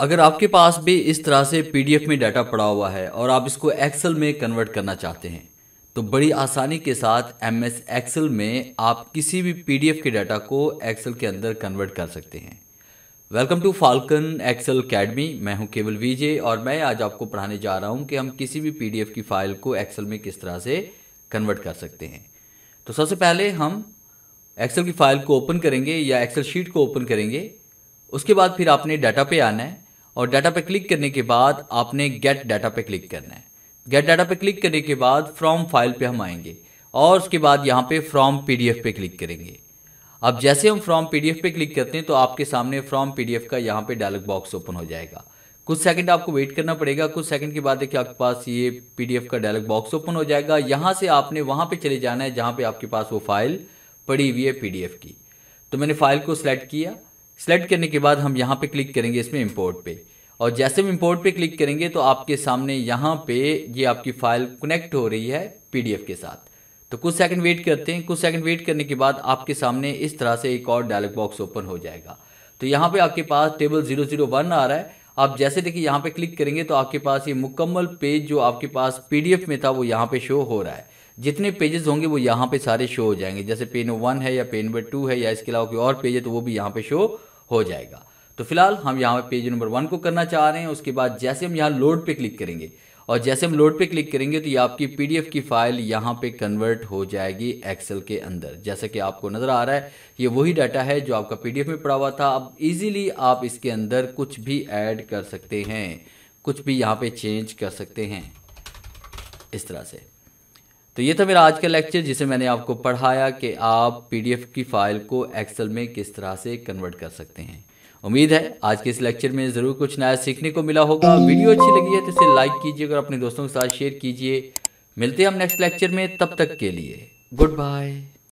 अगर आपके पास भी इस तरह से पीडीएफ में डाटा पड़ा हुआ है और आप इसको एक्सेल में कन्वर्ट करना चाहते हैं तो बड़ी आसानी के साथ एमएस एक्सेल में आप किसी भी पीडीएफ के डाटा को एक्सेल के अंदर कन्वर्ट कर सकते हैं। Welcome to falcon Excel academy. मैं हूं केवल वीजे और मैं आज आपको पढ़ाने जा रहा हूं कि हम किसी भी पीडीएफ की फाइल को एक्सेल में किस तरह से कन्वर्ट कर सकते हैं। तो सबसे पहले हम एक्सेल की फाइल को ओपन करेंगे या एक्सेल शीट को ओपन करेंगे। उसके बाद फिर आपने डाटा पे आना है और डाटा पे क्लिक करने के बाद आपने गेट डाटा पे क्लिक करना है। गेट डाटा पे क्लिक करने के बाद फ्रॉम फाइल पे हम आएंगे और उसके बाद यहाँ पे फ्रॉम पीडीएफ पे क्लिक करेंगे। अब जैसे हम फ्रॉम पीडीएफ पे क्लिक करते हैं तो आपके सामने फ्रॉम पीडीएफ का यहाँ पे डायलॉग बॉक्स ओपन हो जाएगा। कुछ सेकंड आपको वेट करना पड़ेगा। कुछ सेकंड के बाद देखिए आपके पास ये पीडीएफ का डायलॉग बॉक्स ओपन हो जाएगा। यहाँ से आपने वहाँ पे चले जाना है जहाँ पे आपके पास वो फाइल पड़ी हुई है पीडीएफ की। तो मैंने फाइल को सिलेक्ट किया। सिलेक्ट करने के बाद हम यहाँ पे क्लिक करेंगे इसमें इंपोर्ट पे और जैसे हम इंपोर्ट पे क्लिक करेंगे तो आपके सामने यहाँ पे ये आपकी फाइल कनेक्ट हो रही है पीडीएफ के साथ। तो कुछ सेकंड वेट करते हैं। कुछ सेकंड वेट करने के बाद आपके सामने इस तरह से एक और डायलॉग बॉक्स ओपन हो जाएगा। तो यहाँ पे आपके पास टेबल 001 आ रहा है। आप जैसे देखिए यहाँ पे क्लिक करेंगे तो आपके पास ये मुकम्मल पेज जो आपके पास पीडीएफ में था वो यहाँ पे शो हो रहा है। जितने पेजेस होंगे वो यहाँ पे सारे शो हो जाएंगे। जैसे पेज नंबर 1 है या पेज नंबर 2 है या इसके अलावा कोई और पेज है तो वो भी यहाँ पे शो हो जाएगा। तो फिलहाल हम यहाँ पे पेज नंबर 1 को करना चाह रहे हैं। उसके बाद जैसे हम यहाँ लोड पे क्लिक करेंगे और जैसे हम लोड पे क्लिक करेंगे तो ये आपकी पीडीएफ की फाइल यहाँ पे कन्वर्ट हो जाएगी एक्सेल के अंदर। जैसा कि आपको नज़र आ रहा है ये वही डाटा है जो आपका पीडीएफ में पड़ा हुआ था। अब इजीली आप इसके अंदर कुछ भी ऐड कर सकते हैं, कुछ भी यहाँ पे चेंज कर सकते हैं इस तरह से। तो ये था मेरा आज का लेक्चर जिसे मैंने आपको पढ़ाया कि आप पीडीएफ की फाइल को एक्सेल में किस तरह से कन्वर्ट कर सकते हैं। उम्मीद है आज के इस लेक्चर में ज़रूर कुछ नया सीखने को मिला होगा। वीडियो अच्छी लगी है तो इसे लाइक कीजिए और अपने दोस्तों के साथ शेयर कीजिए। मिलते हैं हम नेक्स्ट लेक्चर में। तब तक के लिए गुड बाय।